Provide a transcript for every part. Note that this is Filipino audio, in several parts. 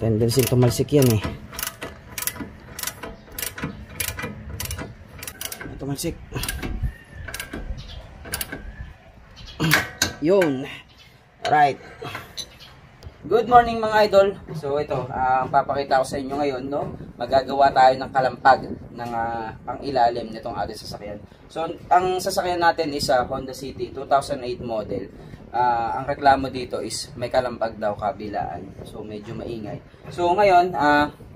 tendensi tumalsik yan eh. Tumalsik. Yun. Alright. Good morning mga idol. So ito, ang papakita ko sa inyo ngayon, no, magagawa tayo ng kalampag ng pang-ilalim nitong ating sasakyan. So ang sasakyan natin is Honda City 2008 model. Ang reklamo dito is may kalampag daw kabilaan. So medyo maingay. So ngayon,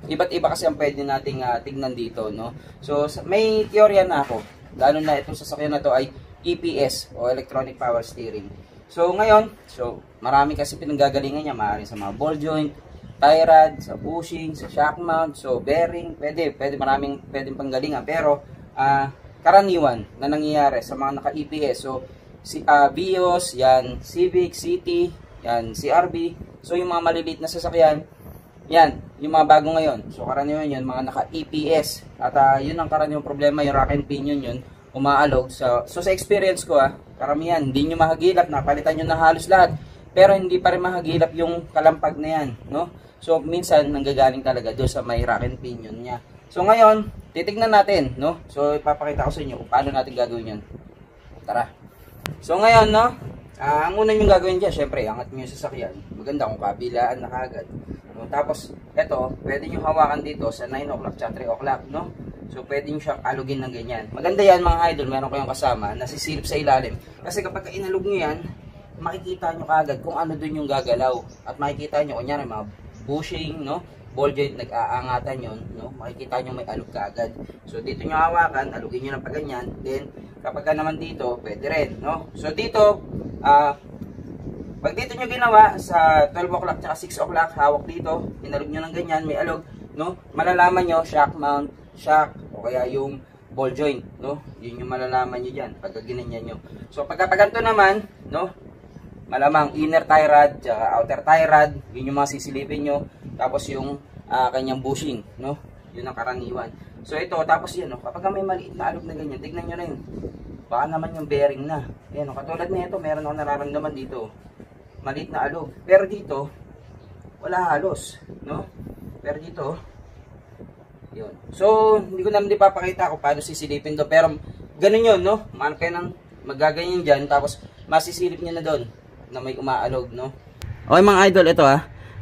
iba't iba kasi ang pwede nating tingnan dito, no. So may teorya na ako. Lalo na itong sasakyan na to ay EPS o Electronic Power Steering. So ngayon, marami kasi pinanggagalingan niya, maaaring sa mga ball joint, tie rod, sa bushing, sa shock mount, so bearing, pwede maraming pwedeng panggalingan. Pero karaniwan na nangyayari sa mga naka-EPS, so si Vios, yan Civic, City, yan CRB. So yung mga maliliit na sasakyan, yan, yung mga bago ngayon. So karaniwan yun, mga naka-EPS. At yun ang karaniwang problema, yung rack and pinion yun, umaalog. So sa experience ko karamihan, hindi nyo mahagilap, napalitan nyo na halos lahat, pero hindi pa rin mahagilap yung kalampag na yan, no? So minsan nanggagaling talaga doon sa may rack and pinion niya. So ngayon, titignan natin, no? So ipapakita ko sa inyo kung paano natin gagawin yun. Tara. So ngayon, no, ang una nyo gagawin dyan, syempre, angat nyo yung sasakyan. Maganda kung kabilaan na kagad, no? Tapos, eto, pwede nyo hawakan dito sa 9 o'clock, 3 o'clock, no? So, pwede nyo siyang alugin ng ganyan. Maganda yan mga idol, meron kayong kasama na sisilip sa ilalim. Kasi kapag inalog nyo yan, makikita nyo kagad kung ano dun yung gagalaw. At makikita nyo, kunyari mga bushing, no? Ball joint, nag-aangatan yun, no? Makikita nyo may alog kagad. So, dito nyo hawakan, alugin nyo ng paganyan. Then, kapag naman dito, pwede rin, no? So, dito, pag dito nyo ginawa, sa 12 o'clock at 6 o'clock, hawak dito, inalog nyo ng ganyan, may alog, no? Malalaman nyo, shock mount, shock, o kaya yung ball joint, no? Yun yung malalaman nyo dyan, pagka ginanyan nyo. So, pagkapaganto naman, no? Malamang inner tie rod, tsaka outer tie rod, yun yung mga sisilipin nyo. Tapos yung kanyang bushing, no? Yun ang karaniwan. So, ito, tapos yan, no? Kapag may maliit na alog na ganyan, tignan nyo na yun. Baka naman yung bearing na. Ayan, no? Katulad na ito, meron ako nararamdaman dito. Maliit na alog. Pero dito, wala halos, no? Pero dito, yun. So, hindi ko naman ipapakita kung paano sisilipin doon. Pero, ganun yun, no? Maano kayo nang magaganyan dyan. Tapos, masisilip nyo na doon na may umaalog, no? Okay, mga idol, ito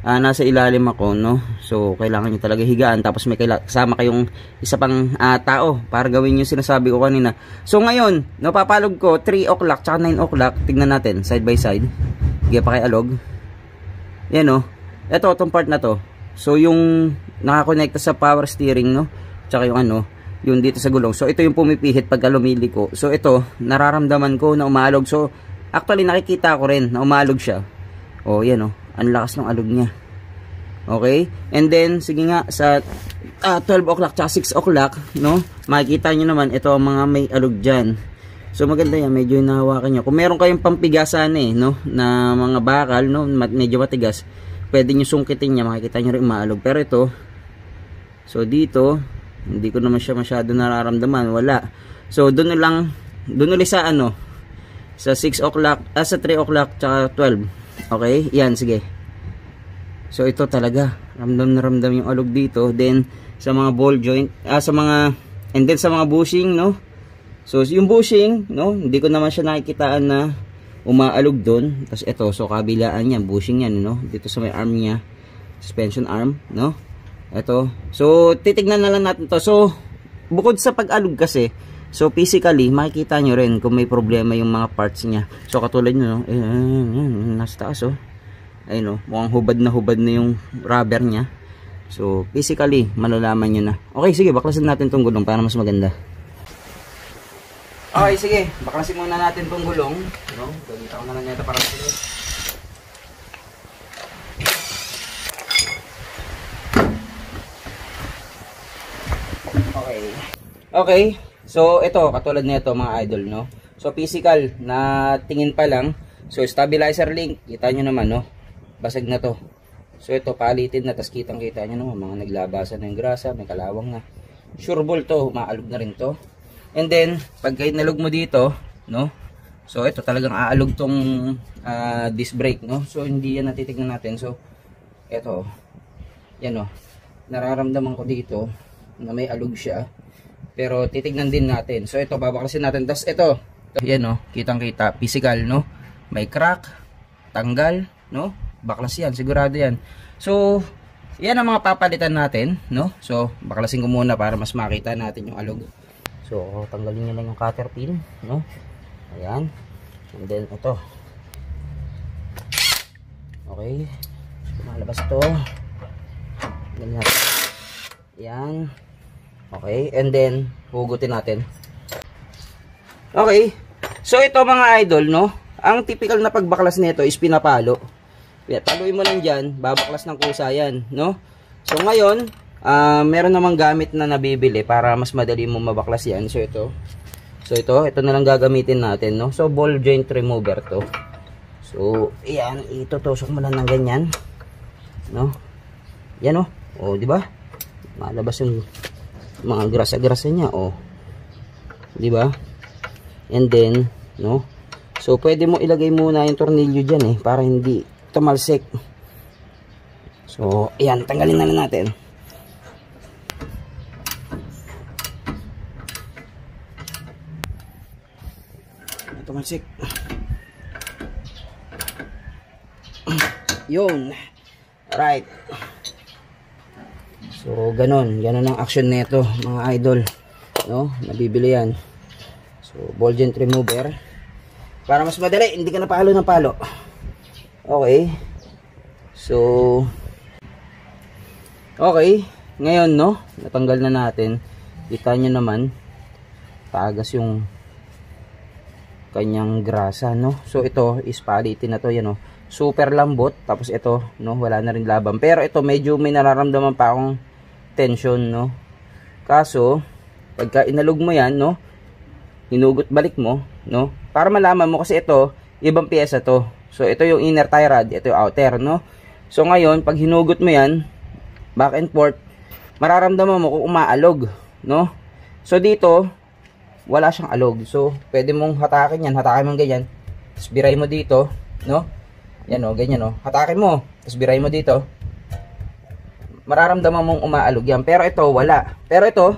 nasa ilalim ako, no? So, kailangan nyo talaga higaan. Tapos, may kasama kayong isa pang tao para gawin yung sinasabi ko kanina. So, ngayon, napapalog ko 3 o'clock tsaka 9 o'clock. Tignan natin, side by side. Hige pa kay alog. Yan, no? Ito, itong part na to. So, yung nakakonekta sa power steering, no? Tsaka yung ano, yung dito sa gulong. So, ito yung pumipihit pagka lumiliko. So, ito, nararamdaman ko na umaalog. So, actually, nakikita ko rin na umaalog siya. O, yan, o. Ang lakas ng alog niya. Okay? And then, sige nga, sa 12 o'clock tsaka 6 o'clock, no? Makikita nyo naman, ito ang mga may alog dyan. So, maganda yan. Medyo hinahawakan nyo. Kung meron kayong pampigasan, no? Na mga bakal, no? Medyo matigas. Pwede nyo sungkitin niya, makikita nyo rin umaalog. Pero ito, so dito, hindi ko naman siya masyado nararamdaman, wala. So doon ulit sa ano, sa 6 o'clock, sa 3 o'clock, tsaka 12. Okay, yan, sige. So ito talaga, ramdam na ramdam yung alog dito. Then, sa mga ball joint, and then sa mga bushing, no? So yung bushing, no? Hindi ko naman siya nakikitaan na umaalog doon. Tapos ito, so kabilaan yan, bushing yan, no? Dito sa may arm niya, suspension arm, no? Ito. So titignan na lang natin to. So bukod sa pag-alog kasi, so physically makikita nyo rin kung may problema yung mga parts niya. So katulad nyo, no? Nasa taas, oh. Ayun, oh. Mukhang hubad na yung rubber niya. So physically malalaman nyo na. Okay, sige, baklasin natin tong gulong para mas maganda. Okay, sige. Baklasin muna natin tong gulong, no? Gamit ako na lang ito para sila. Okay. Okay. So, ito. Katulad na ito, mga idol, no? So, physical na tingin pa lang. So, stabilizer link. Kita nyo naman, no? Basag na to. So, ito. Palitin na. Tapos, kitang-kita nyo naman. Mga naglabasan na yung grasa. May kalawang na. Sure ball to. Umaalog na rin to. And then, pagka inalog mo dito, no? So, ito talagang aalog tong disc brake, no? So, hindi yan natitignan natin. So, Eto, yan o, nararamdaman ko dito na may alog siya, pero titignan din natin. So ito, babaklasin natin. Tapos ito, yan o, kitang kita, physical, no, may crack, tanggal, no, baklas yan, sigurado yan. So yan ang mga papalitan natin, no. So baklasin ko muna para mas makita natin yung alog. So tanggalin nyo lang yung cutter pin, no, ayan. And then ito, okay, malabas ito, ganyan, ayan, okay. And then hugutin natin. Okay, so ito mga idol, no, ang typical na pagbaklas nito is pinapalo. Paluin mo lang dyan, babaklas ng kusa yan, no. So ngayon, meron namang gamit na nabibili para mas madali mo mabaklas yan. So ito, ito na lang gagamitin natin, no. So ball joint remover to. So ayan, itutusok mo lang ng ganyan, no. Yan, oh, oh, di ba? Malabas yung mga grasa-grasa niya, oh, di ba? And then, no, so pwede mo ilagay muna yung tornilyo diyan, eh, para hindi tumalsik. So ayan, tanggalin na lang natin. Tumalsik. Yun. Alright. So ganun. Ganun ang action nito, mga idol, no? Nabibili yan. So ball joint remover. Para mas madali, hindi ka na palo ng palo. Okay. So okay. Ngayon, no? Natanggal na natin. Kita nyo naman. Tagas yung kanyang grasa, no. So ito is palitin na to, yan, no? Super lambot. Tapos ito, no, wala na rin laban. Pero ito medyo may nararamdaman pa akong tension, no. Kaso pagka inalog mo yan, no, hinugot balik mo, no, para malaman mo, kasi ito ibang piyesa to. So ito yung inner tie rod, ito yung outer, no. So ngayon pag hinugot mo yan back and forth, mararamdaman mo kung umaalog, no. So dito wala siyang alog. So pwede mong hatakin yan, hatakin mo ganyan, tapos biray mo dito, no, yan, o, ganyan, o, hatakin mo, tapos biray mo dito, mararamdaman mong umaalog yan. Pero ito wala. Pero ito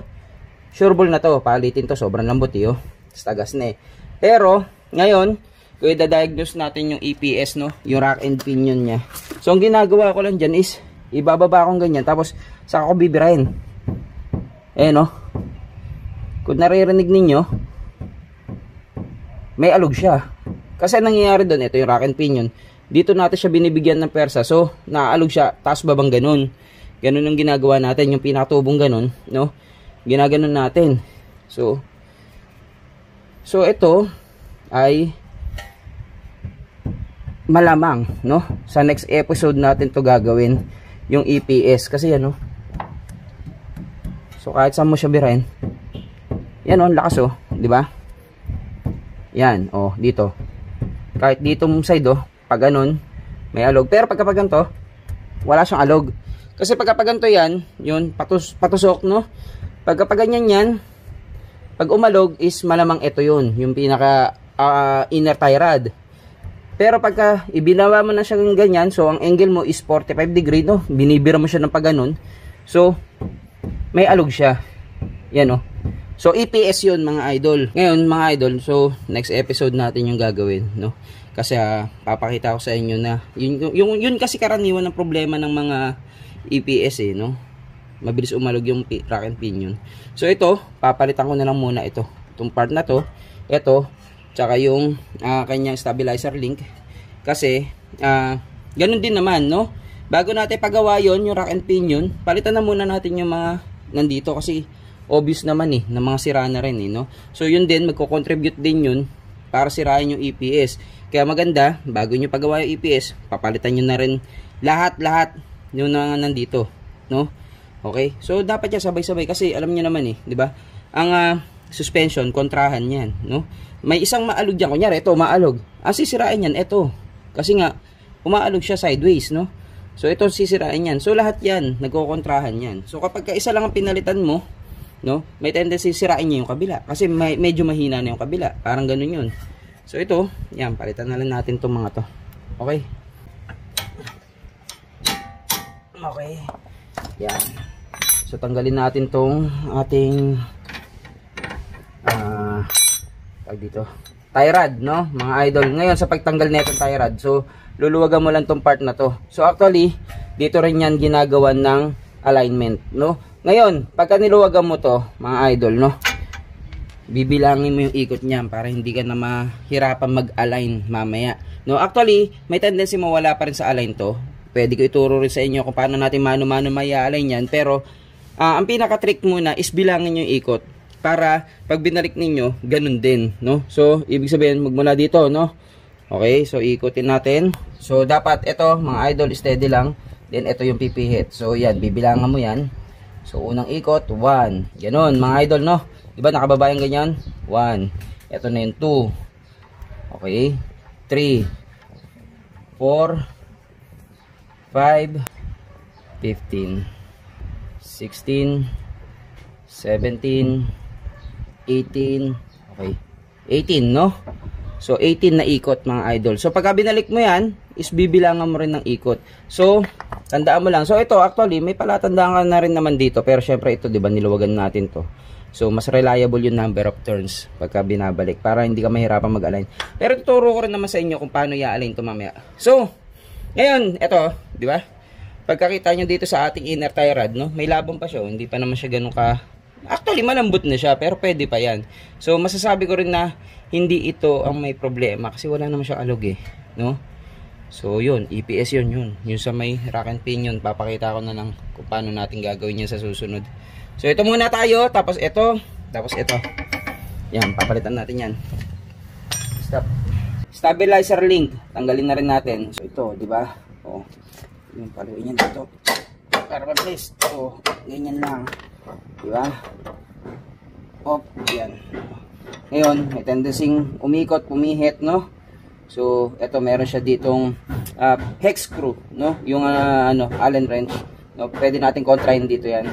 sure ball na to, palitin to, sobrang lambot, eh, o, tagas na, eh. Pero ngayon kung i-diagnose natin yung EPS, no, yung rack and pinion nya. So ang ginagawa ko lang dyan is ibababa akong ganyan, tapos saka ko bibirahin, eh, no. Kung naririnig ninyo, may alog siya. Kasi nangyayari doon, ito yung rack and pinion, dito natin siya binibigyan ng persa. So naalog siya, taas babang ganun. Ganun ang ginagawa natin, yung pinakatubong ganun, no, ginaganon natin. So ito ay malamang, no, sa next episode natin to gagawin, yung EPS. Kasi yan, no, so kahit saan mo siya birahin, yan, oh, lakas, oh, di ba? Yan, oh, dito. Kahit dito mong side, oh, pag ganun, may alog. Pero pagka ganito, wala siyang alog. Kasi pagka ganito yan, yun, patusok, no? Pagka ganyan yan, pag umalog is malamang ito yun, yung pinaka inner tie rod. Pero pagka ibinawa mo na siya ng ganyan, so ang angle mo is 45 degree, no? Binibira mo siya ng pag ganun. So may alog siya. Yan, oh. So EPS 'yun, mga idol. Ngayon, mga idol, so next episode natin 'yung gagawin, no? Kasi papakita ko sa inyo na yun kasi karaniwan ng problema ng mga EPS, eh, no? Mabilis umalog 'yung rack and pinion. So ito, papalitan ko na lang muna ito. Itong part na to, ito, tsaka 'yung kanyang stabilizer link, kasi ganun din naman, no? Bago natin pagawa 'yon, 'yung rack and pinion, palitan na muna natin 'yung mga nandito kasi obvious naman, eh, na mga sira na rin, eh, no? So yun din, magko-contribute din yun para sirain yung EPS. Kaya maganda, bago nyo pagawa yung EPS, papalitan nyo na rin lahat-lahat yung nandito, no? Okay? So dapat yan sabay-sabay kasi alam nyo naman, eh, di ba? Ang suspension, kontrahan yan, no? May isang maalog dyan. Kunyari, ito, maalog. Ang sisirain yan, ito. Kasi nga, umaalog siya sideways, no? So ito, sisirain yan. So lahat yan, nagkokontrahan yan. So kapag ka isa lang ang pinalitan mo, no, may tendency sirain niya yung kabila kasi medyo mahina na yung kabila, parang ganun yun. So ito, yan, palitan na lang natin tong mga to. Okay, Okay. Yan. So tanggalin natin tong ating dito tie rod, no mga idol. Ngayon sa pagtanggal nitong tie rod, so luluwagan mo lang tong part na to. So actually dito rin yan ginagawan ng alignment, no. Ngayon pagka niluwagan mo to mga idol, no, bibilangin mo yung ikot niyan para hindi ka na mahirapan mag-align mamaya, no. Actually may tendency mawala pa rin sa align to. Pwede ko ituro rin sa inyo kung paano natin mano-mano maya-align yan, pero ang pinaka-trick muna is bilangin yung ikot para pag binalik ninyo, ganun din, no? So, ibig sabihin, magmula dito, no? Okay, so ikutin natin. So, dapat ito, mga idol, steady lang. Then, ito yung pipihit. So, yan, bibilangan mo yan. So, unang ikot, 1. Ganun, mga idol, no? Diba, nakababa yung ganyan? 1. Ito na yung 2. Okay. 3. 4. 5. 15. 16. 17. 18, okay, 18, no? So, 18 na ikot, mga idol. So, pagka binalik mo yan, is bibilangan mo rin ng ikot. So, tandaan mo lang. So, ito, actually, may palatandaan ka na rin naman dito. Pero, syempre, ito, diba, niluwagan natin to. So, mas reliable yung number of turns pagka binabalik. Para hindi ka mahirapan mag-align. Pero, tuturo ko rin naman sa inyo kung paano i-align to mamaya. So, ngayon, ito, diba? Pagkakita nyo dito sa ating inner tie rod, no? May labong pa siya. Hindi pa naman siya ganun ka... Actually, malambot na siya, pero pwede pa yan. So, masasabi ko rin na hindi ito ang may problema kasi wala naman siyang alog eh, no? So, yun. EPS yun, yun. Yung sa may rack and pinion. Papakita ko na lang kung paano natin gagawin yan sa susunod. So, ito muna tayo. Tapos ito. Tapos ito. Yan. Papalitan natin yan. Stop. Stabilizer link. Tanggalin na rin natin. So, ito. Diba? O. Yung paluin yan dito. Carbon paste. O. Ganyan lang. Diba? Off, yan. Ngayon, may tendensing umikot, pumihit, no? So, eto, meron siya ditong hex screw, no? Yung, ano, Allen wrench, no? Pwede natin kontrahin dito yan.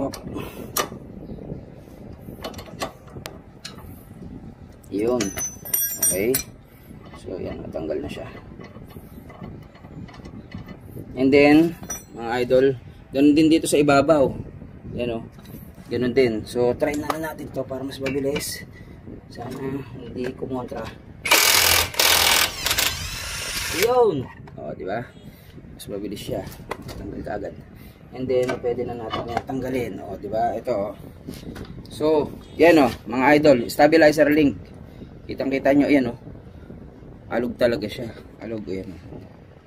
Off. Yun. Okay. So, yan, natanggal na siya. And then, mga idol, ganun din dito sa ibabaw. Yan o. Ganun din. So, try na natin to para mas mabilis. Sana hindi kumontra. Yun! O, diba? Mas mabilis siya. Tanggal ka agad. And then, pwede na natin yan tanggalin. O, diba? Ito o. So, yan o, mga idol. Stabilizer link. Kitang-kita nyo. Yan o. Alog talaga siya. Alog o yan.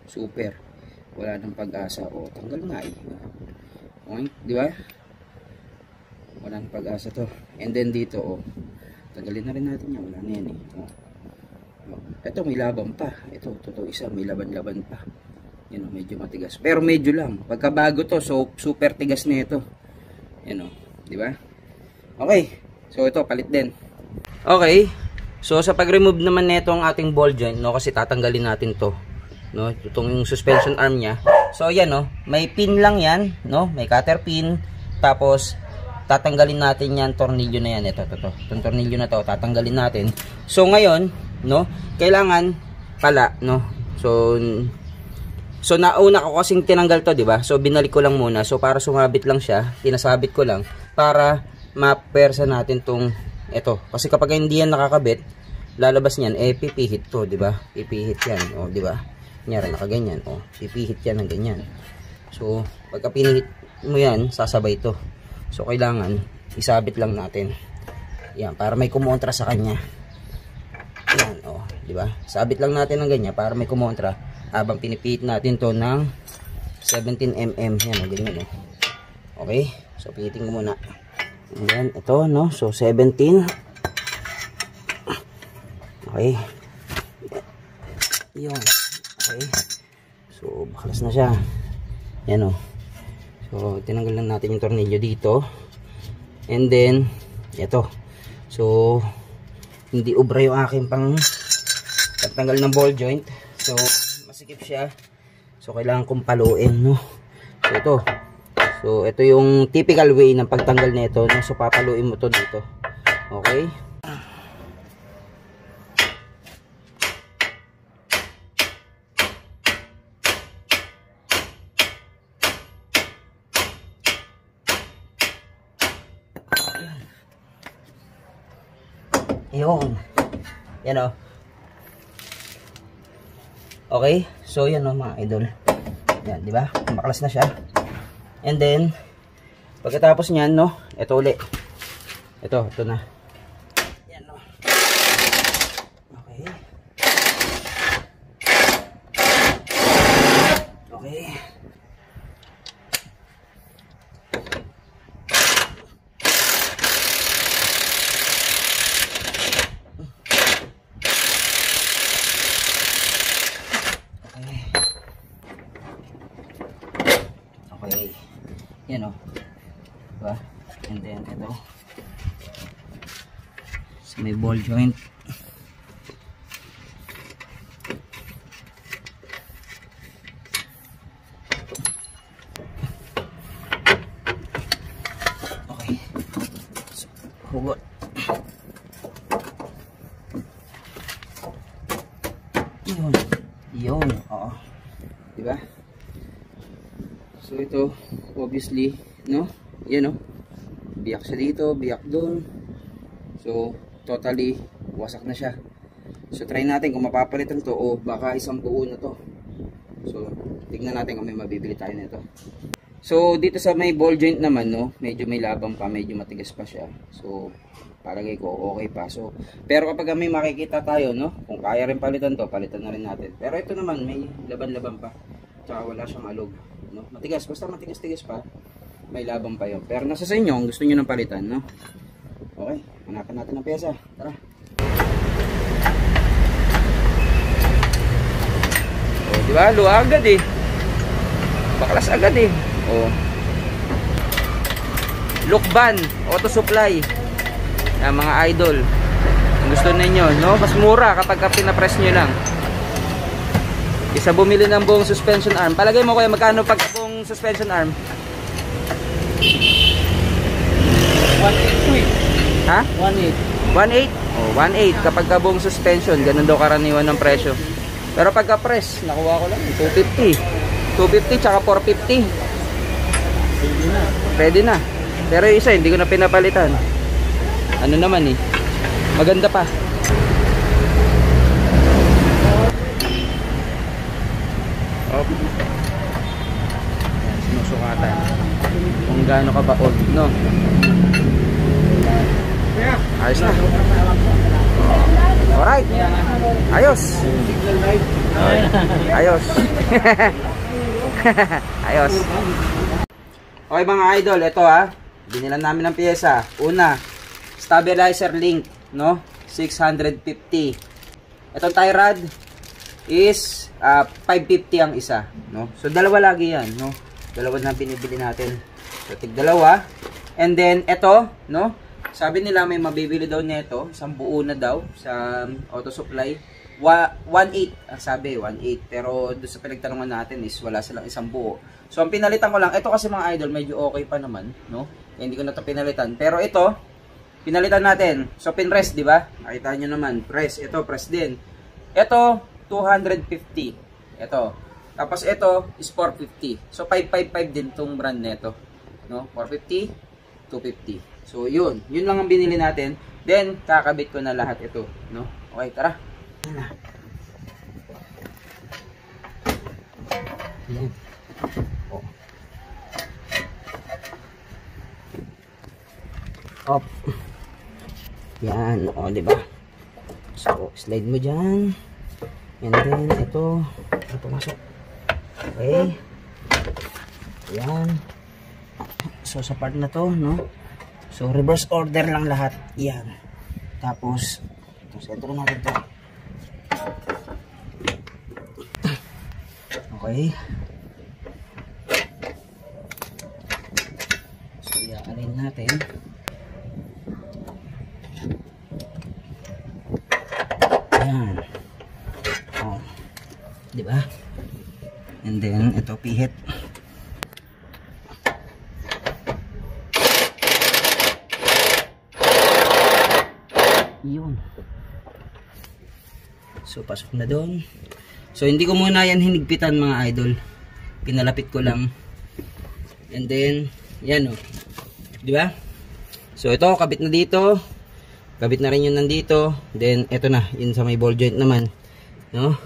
Super. Wala nang pag-asa. O, tanggal nga eh. Okay, di ba? Wala nang pag-asa to. And then dito, o. Tanggalin na rin natin yan. Wala na yan eh. O. Ito, may laban pa. Ito, totoo isa. May laban-laban pa. Yan o, medyo matigas. Pero medyo lang. Pagkabago to, so super tigas na ito. Yan o, di ba? Okay. So, ito, palit din. Okay. So, sa pag-remove naman netong ating ball joint, no? Kasi tatanggalin natin to. No, itong suspension arm niya. So ayan, no, may pin lang 'yan, no? May cutter pin. Tapos tatanggalin natin 'yan, tornilyo na 'yan, ito, to. Itong tornilyo na 'to, tatanggalin natin. So ngayon, no, kailangan pala, no. So nauna ko kasing tinanggal 'to, 'di ba? So binalik ko lang muna. So para sumabit lang siya, pinasabit ko lang para ma-persa natin 'tong ito. Kasi kapag hindi yan nakakabit, lalabas niyan, eh pipihit 'to, 'di ba? Pipihit 'yan, oh, 'di ba? Nyari naka ganyan, o, pipihit yan ng ganyan. So, pagka pinihit mo yan, sasabay ito. So, kailangan, isabit lang natin. Yan, para may kumontra sa kanya. Yan, o, diba? Sabit lang natin ng ganyan para may kumontra. Habang pinipihit natin to ng 17 mm. Yan, o, ganyan, o. Okay? So, pihitin ko muna. And then, ito, no? So, 17. Okay. Yan. Okay. So, bakalas na siya. Yan o. So, tinanggal lang natin yung tornilyo dito. And then, ito. So, hindi ubra yung aking pang tanggal ng ball joint. So, masikip siya. So, kailangan kong paluin, no? So, ito. So, ito yung typical way ng pagtanggal nito, no? So, papaluin mo to dito. Okay. Ayun. Yan o. Okay. So, yan o mga idol. Yan, di ba? Maklas na siya. And then, pagkatapos niyan, no, ito uli. Ito na. Yan o. Okay. Okay. Yan o. Diba? And then ito. So, may ball joint. Okay. So, hugot. Yun. Yun. Oo. Diba? So ito, obviously, no? Yan, no? Biyak siya dito, biyak doon. So, totally, wasak na siya. So, try natin kung mapapalitan to o baka isang buo na to. So, tignan natin kung may mabibili tayo nito. So, dito sa may ball joint naman, no? Medyo may labang pa, medyo matigas pa siya. So, palagay ko, okay pa. So, pero kapag may makikita tayo, no? Kung kaya rin palitan to, palitan na rin natin. Pero ito naman, may laban-laban pa. Tsaka wala siyang alog. No? Matigas, basta matigas-tigas pa, may labang pa yun. Pero nasa sa inyo, gusto nyo ng palitan, no? Okay, hanapan natin ang pyesa. Tara! O, diba? Luha agad eh. Baklas agad eh. O. Lukban, auto supply. Yan, mga idol. Ang gusto ninyo, no? Mas mura kapag pinapress nyo lang. Isa bumili ng buong suspension arm. Palagay mo kaya magkano pag buong suspension arm? 1.8. Ha? 1.8. Oh, 1.8 kapag ka buong suspension, ganun daw karaniwan ng presyo. Pero pagka press, nakuha ko lang 250. 250 tsaka 450. Pwede na. Pwede na. Pero yung isa hindi ko na pinapalitan. Ano naman eh. Maganda pa. Sinusukatan kung gaano ka ba old, no? Ayos na. Alright, ayos. Ayos. Ayos. Okay mga idol, ito ha, binilan namin ng piyesa. Una, stabilizer link, no? 650. Itong tie rod is 550 ang isa, no? So dalawa lagi yan, no? Dalawa na binibili natin. So tig-dalawa. And then ito, no? Sabi nila may mabibili daw nito, isang buo na daw sa auto supply. 1.8 ang sabi, 1.8. Pero doon sa pinagtanungan natin is wala silang isang buo. So ang pinalitan ko lang, ito kasi mga idol medyo okay pa naman, no? Kaya hindi ko na ito pinalitan. Pero ito, pinalitan natin. So pinress, di ba? Nakita nyo naman, press. Ito, press din. Ito, 250. Ito. Tapos ito is 450. So 555 din tong brand nito, no? 450, 250. So yun, yun lang ang binili natin. Then kakabit ko na lahat ito, no? Okay, tara. Up. Yan, oh, di ba? So slide mo diyan. And then, ito. Ito masok. Okay. Ayan. So, sa part na to, no? So, reverse order lang lahat. Ayan. Tapos, ito, sentro natin to. Okay. So, i-align natin. Ayan. Diba? And then, ito pihit. Yun. So, pasok na doon. So, hindi ko muna yan hinigpitan mga idol. Pinalapit ko lang. And then, yan o. Diba? So, ito, kabit na dito. Kabit na rin yun nandito. Then eto na, yun sa may ball joint naman, no?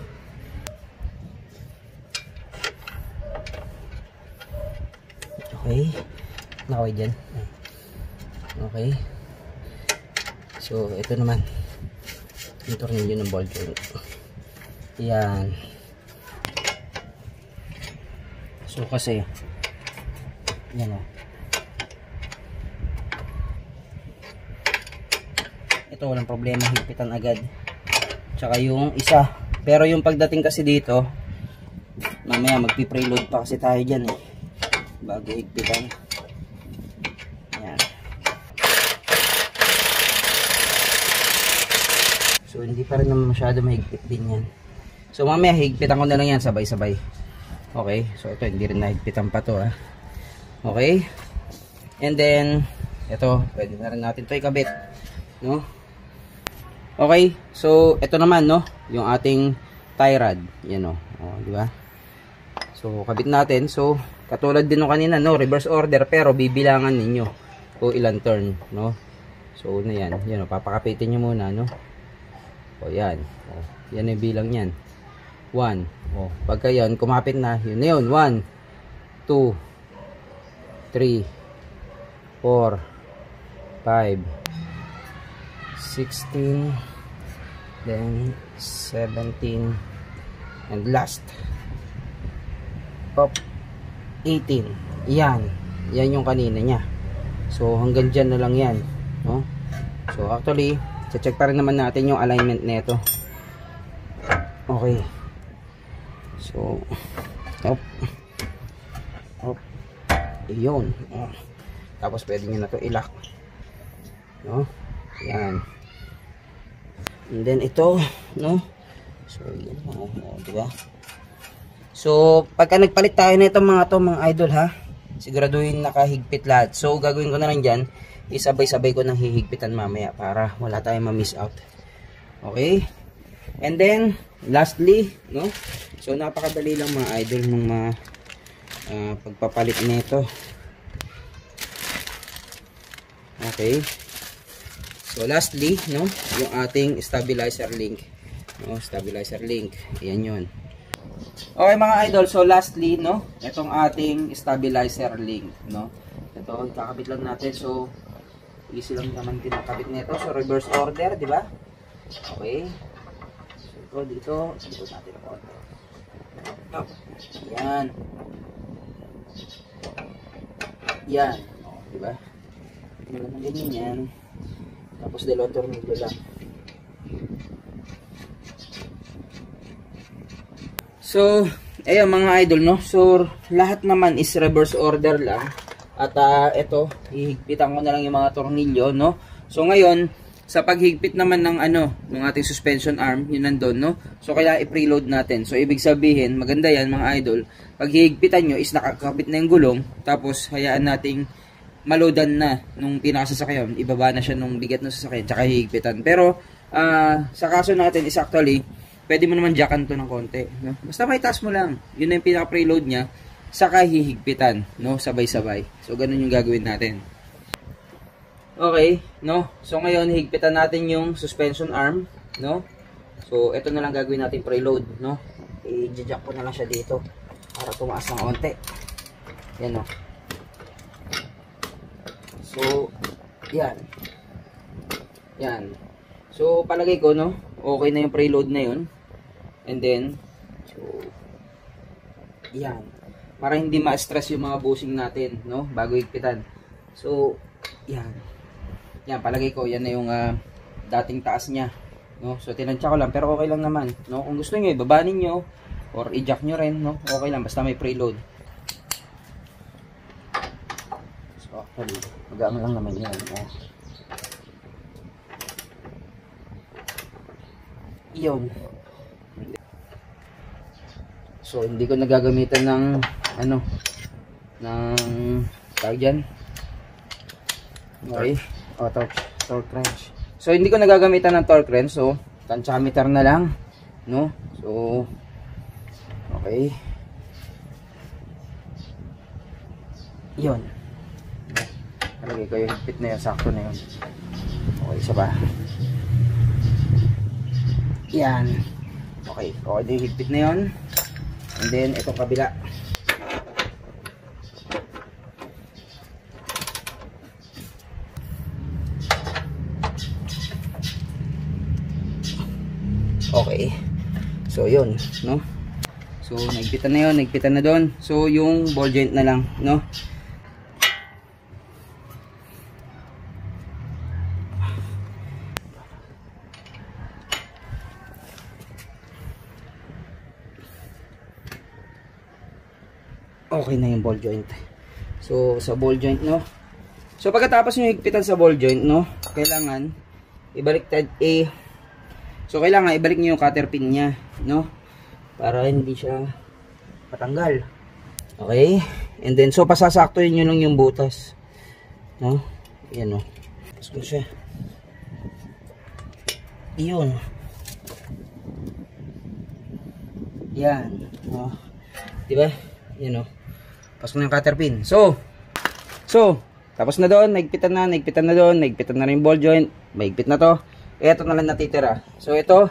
Okay. Nakaway dyan. Okay. So eto naman, yung tornilyo ng ball joint. Yan. So kasi yan o, ito walang problema, higpitan agad. Tsaka yung isa. Pero yung pagdating kasi dito, mamaya magpipreload pa kasi tayo dyan eh, bago higpitan. Yan. So hindi pa rin naman masyado mahigpit din yan. So mamaya higpitan ko na lang yan sabay-sabay. Okay, so ito hindi rin nahigpitan pa to, ha. Okay. And then ito, pwede na rin natin ito ikabit, no? Okay, so ito naman, no, yung ating tie rod. Yan, no. Oh, di ba? So kabit natin. So katulad din ng kanina, no, reverse order, pero bibilangan ninyo kung ilang turn, no. So una yan, yan, no, papakapitin niyo muna, no. O yan. Oh, yan yung bilang niyan. 1. Oh, pagka yan, kumapit na, yun na yun. 1, 2, 3, 4, 5, 16, then 17, and last, pop, 18. Yan. Yan yung kanina niya. So hanggang dyan na lang yan, no? So actually, check pa rin naman natin yung alignment nito. Okay. So, up. Up. Iyon. Tapos pwede nyo na ito ilak, no? Yan. And then ito, no? So, yun. Diba? So, pagka nagpalit tayo na itong mga to, mga idol, ha? Siguraduhin nakahigpit lahat. So, gagawin ko na lang dyan, isabay-sabay ko nang hihigpitan mamaya para wala tayong ma-miss out. Okay? And then, lastly, no? So, napakadali lang mga idol ng mga pagpapalit nito. Okay. So, lastly, no, yung ating stabilizer link. No, stabilizer link. Ayan yun. Okay mga idol, so lastly, no, itong ating stabilizer link, no. Ito, kakabit lang natin. So, easy lang naman kinakabit nito. So, reverse order, di ba? Okay. So, ito dito, ikot natin ang order. Up. Yan. Yan. O, di ba? Wala na ganyan yan. Tapos dalawang tornilyo lang. So, ayun mga idol, no. So, lahat naman is reverse order lang. At ito, hihigpitan ko na lang yung mga tornilyo, no. So ngayon, sa paghigpit naman ng ano, ng ating suspension arm, yun nandoon, no. So kaya i-preload natin. So ibig sabihin, maganda yan mga idol. Pag hihigpitan nyo is nakakabit na yung gulong, tapos hayaan nating maloadan na nung pinakasasakyan. Ibaba na siya nung bigat ng sasakyan, tsaka hihigpitan. Pero sa kaso natin is actually, pwede mo naman jackan to ng konti, no. Basta may taas mo lang. Yun na yung pinaka-preload niya. Saka hihigpitan, no, sabay-sabay. So ganun yung gagawin natin. Okay, no. So ngayon higpitan natin yung suspension arm, no. So ito na lang gagawin natin preload, no. I-jack ko na lang siya dito para tumaas ng konti. Yan, no. So yan. Yan. So palagay ko, no, okay na yung preload na yun. And then so yan. Para hindi ma-stress yung mga bushing natin, no, bago higpitan. So, yan. Yan, palagay ko, yan na yung dating taas niya, no. So, tinansya ko lang, pero okay lang naman, no. Kung gusto niyo ibaba niyo or i-jack niyo rin, no, okay lang, basta may preload. So, actually, magaan lang naman yan, no. Iyon. So, hindi ko nagagamitan ng ano, ng tawag dyan. Okay. O, torque wrench. So, hindi ko nagagamitan ng torque wrench. So, tensiometer na lang, no? So, okay. Yun. Talagay ko yung higpit na yun. Sakto na yun. Okay, isa pa. Yan. Okay. Okay, yung higpit na yun. And then, itong kabila. Okay. So, yun. No? So, nagpitan na doon. So, yung ball joint na lang. No? Okay na yung ball joint. So, sa ball joint, no? So, pagkatapos nyo higpitan sa ball joint, no? Kailangan, ibaliktad eh. So, kailangan, ibalik nyo yung cutter pin nya, no? Para hindi siya patanggal. Okay? And then, so, pasasaktoin nyo lang yung butas. No? Ayan, no? Pasko siya. Iyon. Yan. No? Diba? Ayan, no? Pasok na yung cutter pin. So, tapos na doon, nagpitan na rin yung ball joint, mahigpit na to. Ito na lang natitira. So, ito,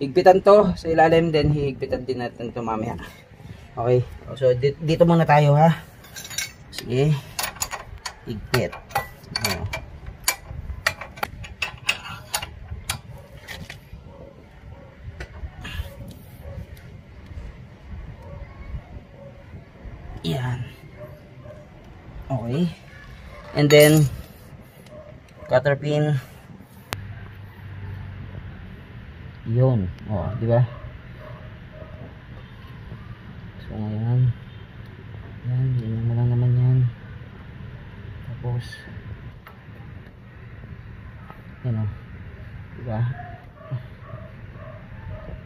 higpitan to sa ilalim, then higpitan din natin to mamaya. Okay, so, dito muna tayo, ha? Sige, higpit. Oh. Yan. Okay. And then cutter pin. Yun. Oh, di ba? So ngayon. Yan, ganyan na lang naman yan. Tapos yan, oh. Di ba?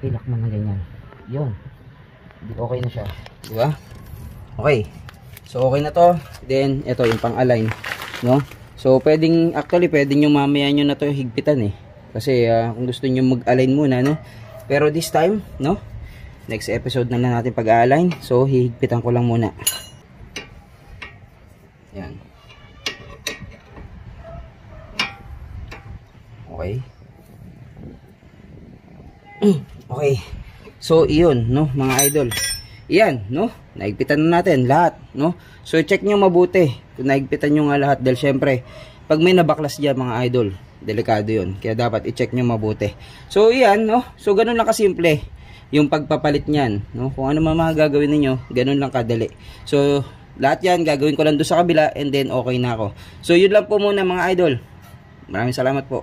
Ilak mo na ganyan. Yun. Okay na siya, di ba? Okay. So, okay na to. Then, ito yung pang-align. No? So, pwedeng yung mamaya nyo na to higpitan eh. Kasi, kung gusto nyo mag-align muna, no? Pero this time, no? Next episode na lang natin pag-align. So, hihigpitan ko lang muna. Yan. Okay. Okay. So, iyon, no? Mga idol. Yan, no? Naigpitan na natin lahat, no? So, check nyo mabuti kung naigpitan nyo nga lahat. Dahil syempre, pag may nabaklas dyan mga idol, delikado yun. Kaya dapat i-check nyo mabuti. So, yan, no? So, ganun lang kasimple yung pagpapalit nyan, no? Kung ano mga gagawin ninyo, ganun lang kadali. So, lahat yan, gagawin ko lang doon sa kabila and then okay na ako. So, yun lang po muna mga idol. Maraming salamat po.